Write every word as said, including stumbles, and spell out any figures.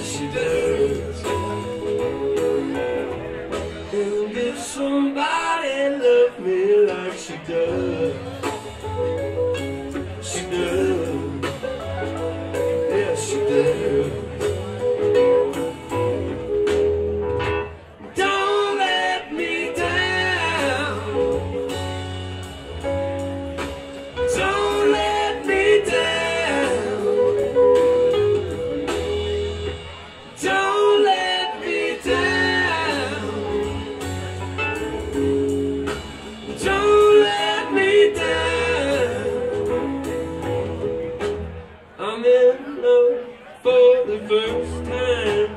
yes she does. And if somebody loved me like she does, she does, yes she does. Don't let me down, don't let me down. I'm in love for the first time.